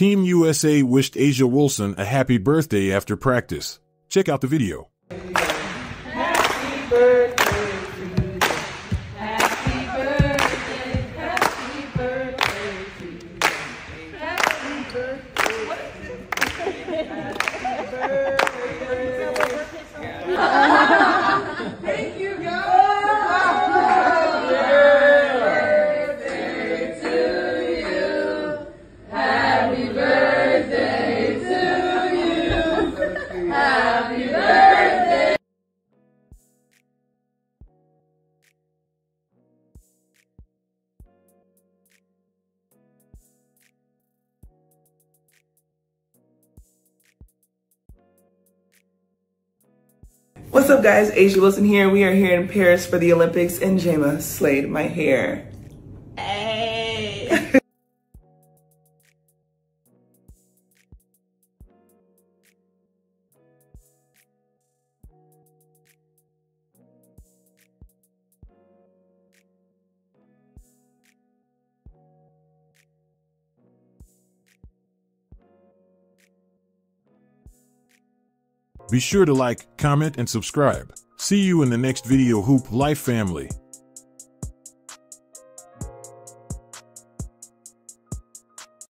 Team USA wished A'Ja Wilson a happy birthday after practice. Check out the video. Happy birthday to you. Happy birthday. Happy birthday to you. Happy birthday. What is it? Happy birthday. Thank you, guys. What's up, guys? A'Ja Wilson here. We are here in Paris for the Olympics, and Jayma slayed my hair. Hey. Be sure to like, comment, and subscribe. See you in the next video, Hoop Life family.